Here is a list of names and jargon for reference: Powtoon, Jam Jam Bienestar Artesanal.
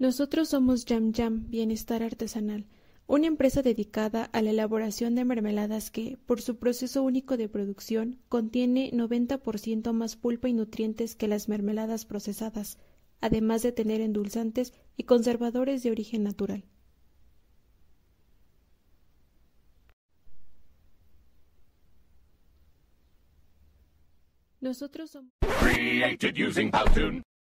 Nosotros somos Jam Jam Bienestar Artesanal, una empresa dedicada a la elaboración de mermeladas que, por su proceso único de producción, contiene 90% más pulpa y nutrientes que las mermeladas procesadas, además de tener endulzantes y conservadores de origen natural. Nosotros somos... Created using Powtoon.